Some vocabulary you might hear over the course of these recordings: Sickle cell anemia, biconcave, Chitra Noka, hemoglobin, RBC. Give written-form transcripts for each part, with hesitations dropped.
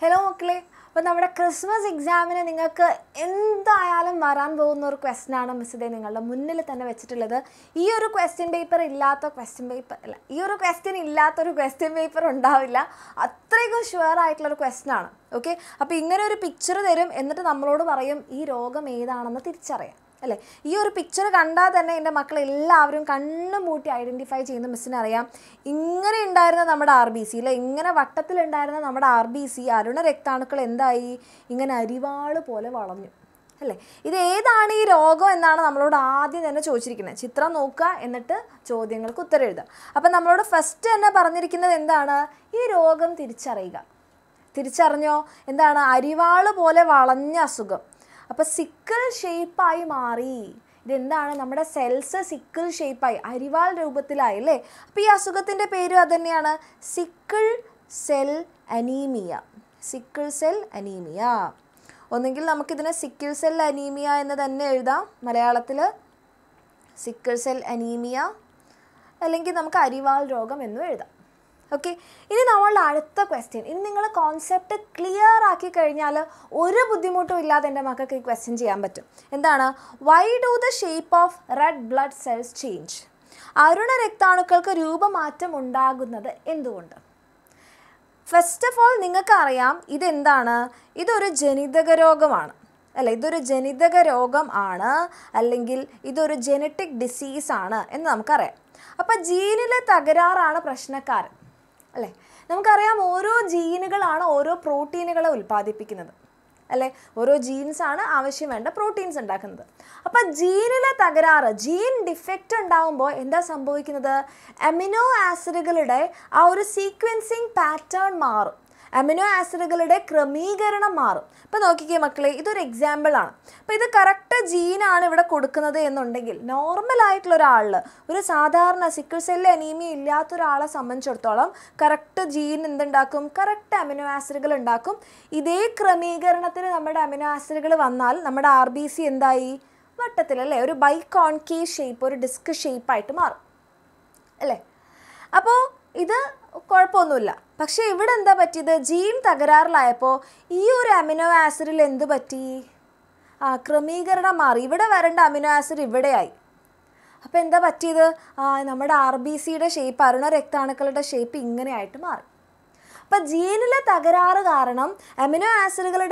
Hello, Mokle. But our Christmas exam, you guys will question aanu miss ide ningalude munnil thanne vechittulladu ee oru question paper undavilla athrayku sure aayittulla oru question aanu okay appo ingane oru picture therum ennitte nammalodu parayum ee rogam edaanennu thirichariya alle ee oru picture kanda thanne ende makkale ellavarum kannu mooti identify cheyina miss ne ariyam ingane undirna nammada RBC illa ingane vattathil undirna nammada RBC aruna raktanukal endayi ingane arivaalu pole valanju alle idu edana ee rogam ennana nammalodu aadhyam thane choichirikkune chitra noka ennitte chodyangalku uttara ezhudha appo nammalodu first enna paranjirikkunathu endana ee rogam thirichariyuka endana arivaalu pole valanja asugam. Now, sickle shape is mari. Our cells are sickle shape. Now, sickle cell anemia. Okay, this is our question. If you have a concept clear, you can question. Why do the shape of red blood cells change? First of all, this is a genetic disease. We have to gene and protein. We have to use genes and proteins. If there is a gene defect, amino acid sequencing pattern. Amino acid kramigarana maaru. Now, this is an example. Now, this is correct gene. Normal is a sickle cell anemia. Correct gene is correct amino acid. This is kramigarana amino acid. RBC is a biconcave shape or disc shape. This is not but if you have a gene, you can use amino acid. You can use amino acid. Hemoglobin is a amino acid. Hemoglobin is RBC rectangle. That's the answer.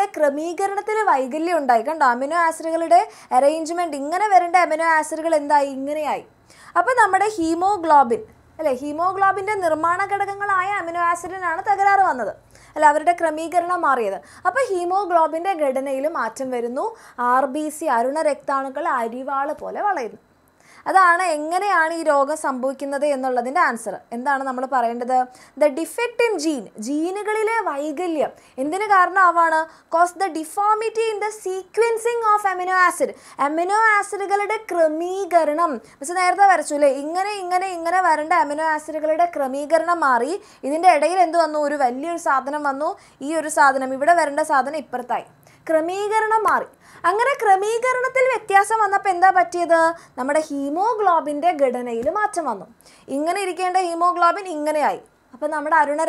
The defect in gene. Gene cause the deformity in the sequencing of amino acid. Amino acid kramigaranam. Amino acid kramigaranam. This is the value of If we hemoglobin, we will change the hemoglobin. If we have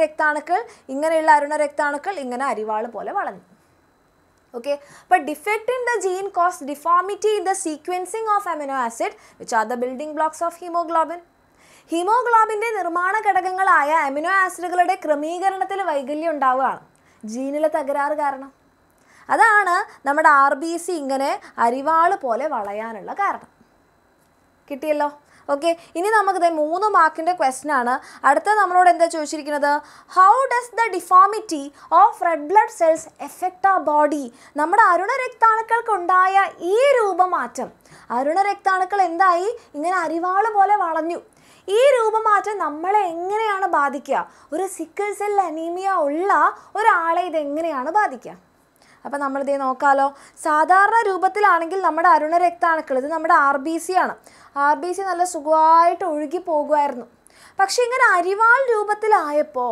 rectangle, we will okay. But defect in the gene causes deformity in the sequencing of amino acid, which are the building blocks of hemoglobin. Hemoglobin is amino acid kramigaranathil gene. That's why we have RBC here. Okay, now we have 3 question. How does the deformity of red blood cells affect our body? We have this. This is the sickle cell anemia. Now, we will see the Sadhara Rubatil Anakil, Aruna Rectanakal, RBC. RBC is a Sugai to Uriki Poguerno. Pakshinga Arival Rubatil Ayapo.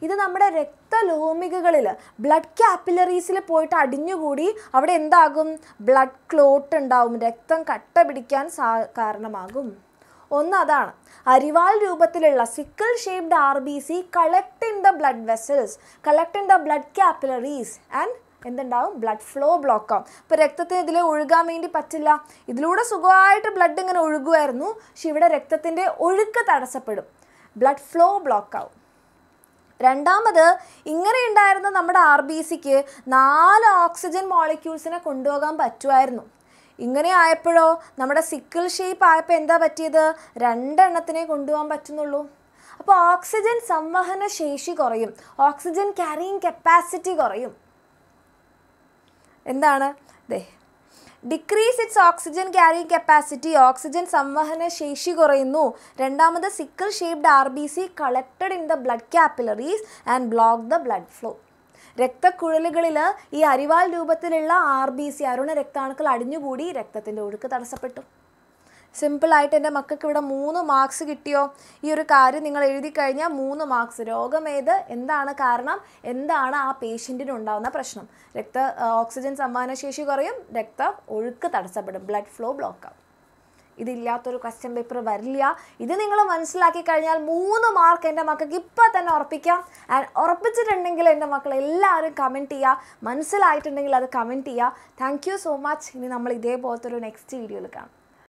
This is Recta Lomigalilla. Blood capillaries in a poet Adinu Gudi, Avendagum, blood clot and down, rectum, cutta bidican, Karnamagum. Onnadan Arival Rubatililla sickle shaped RBC collecting the blood vessels, collecting the blood capillaries and blood flow block. But Rectathe Urga mean the Patilla. It luda sugoite blood and Uruguernu, she would a rectatinde Urka Tadasapid. Blood flow block out. രണ്ടാമത് ഇങ്ങനെ ഉണ്ടായിരുന്ന നമ്മുടെ ആർബിസിക്ക് 4 oxygen മോളിക്യൂൾസിനെ കൊണ്ടുപോകാൻ പറ്റുമായിരുന്നു ഇങ്ങനെ ആയപ്പോഴോ നമ്മുടെ sickle shape ആയപ്പോൾ എന്താ പറ്റിയത് രണ്ടെണ്ണത്തിനെ കൊണ്ടുപോകാൻ പറ്റുന്നുള്ളൂ അപ്പോൾ ഓക്സിജൻ സംവഹന ശേഷി കുറയും ഓക്സിജൻ കാരിയിങ് കപ്പാസിറ്റി കുറയും എന്താണ് ദേ decrease its oxygen carrying capacity, oxygen samvahana sheshi korayunnu. Rendamada sickle shaped RBC collected in the blood capillaries and blocked the blood flow. Recta kudaligalila, ee arival roopathililla RBC aruna rectangle adinju koodi rectathinte odukku tadasapettu. Simple ആയിട്ട് എൻ്റെ മക്കൾക്ക് ഇവിടെ 3 marks കിട്ടിയോ ഈ ഒരു കാര്യം നിങ്ങൾ എഴുതി കഴിഞ്ഞാൽ 3 മാർക്സ് രോഗമേത് എന്താണ് കാരണം എന്താണ് ആ പേഷ്യന്റിന് ഉണ്ടാകുന്ന പ്രശ്നം രക്ത ഓക്സിജൻ സംവഹന ശേഷി കുറയും രക്ത ഒഴുക്ക് തടസ്സപ്പെടും ബ്ലഡ് ഫ്ലോ ബ്ലോക്ക് ആവും ഇതില്ലാത്ത ഒരു ക്വസ്റ്റ്യൻ പേപ്പർ വരില്ല ഇത് നിങ്ങൾ മനസ്സിലാക്കി കഴിഞ്ഞാൽ 3 മാർക്ക് എൻ്റെ മക്കൾക്ക് ഇപ്പോൾ തന്നെ ഉറപ്പിക്കാം ആൻഡ് ഉറപ്പിച്ചിട്ടുണ്ടെങ്കിൽ എൻ്റെ മക്കൾ എല്ലാവരും കമന്റ് ചെയ്യുക മനസ്സിലായിട്ടുണ്ടെങ്കിൽ അത് കമന്റ് ചെയ്യുക താങ്ക്യൂ സോ മച്ച് ഇനി നമ്മൾ ഇതേപോലത്തെ ഒരു നെക്സ്റ്റ് വീഡിയോയിൽ കാണാം